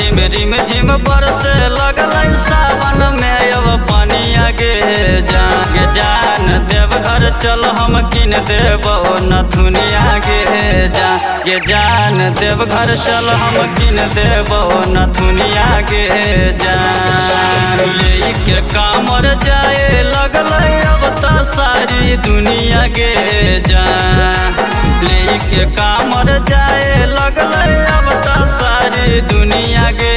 झिम झिम बरस लगल सावन में अब पनिया गे जाग जान देवघर चल हम किन देव नथुनिया गे जाग जान देवघर चल हम किन देव नथुनिया गे जान लेके कामर जाए लगल अब तो सारी दुनिया गे जान लेके कामर जाए लगल अब तो सारी दुनिया गे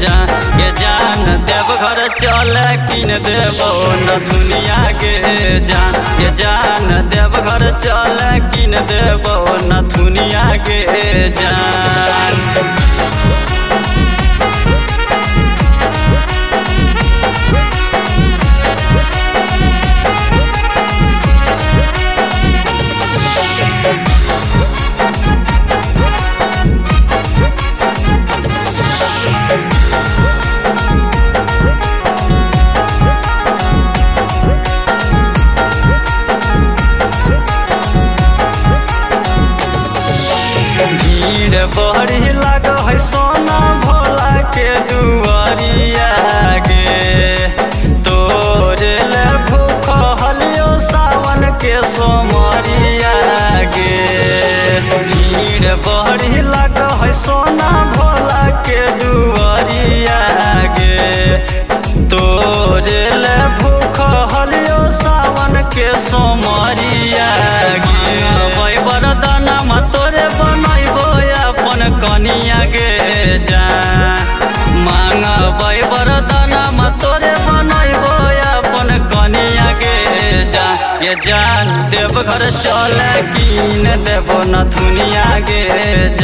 जान देवघर चल किन देव नथुनिया गे जान देवघर चल किन देव नथुनिया गे जान। बड़ी लग है सोना भोला के दुआरिया गे तोरे ले भूख हलियो सावन के सोमरिया गे भीड़ बड़ी लग है सोना भोला के दुआरिया गे तोरे ले भूख हलियो सावन के सोमरिया गे भाई वरदान तोरे कनिया गे जान मांगबै वरदान तोरे बनैबो अपन कनिया गे जान देवघर चल किन देव नथुनिया गे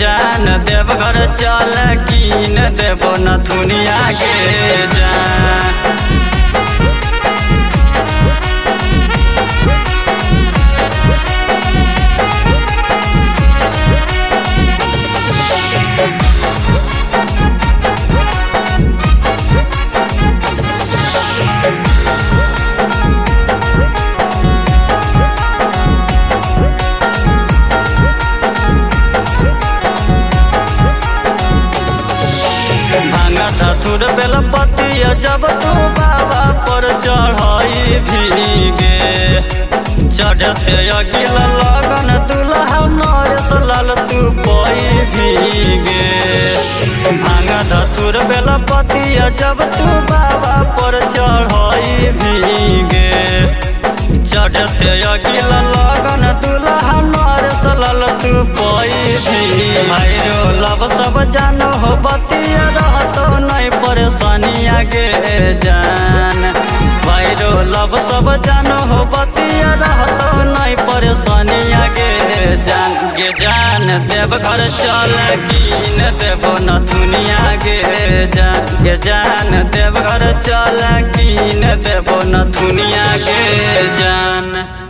जान देवघर चल किन देव नथुनिया गे जान। बेलपतिया जब तू बाबा पर चढ़ाई भीगे चढ़ते अगिला लगन दुल्हा नरेश लाल तू पाई भीगे भांगा धतुर बेलपतिया जब तू बाबा पर चढ़ाई भीगे चढ़ते अगिला लगन दुल्हा नरेश लाल तू पाई भीगे मायरो लब सब जानो हो बतिया रहतो नहीं परेशानिया गे जान भाईरो लब सब जानो हो बतिया रहतो नहीं परेशानिया गे जान देवघर चल किन देव नथुनिया गे जान देवघर चल किन देव नथुनिया गे जान।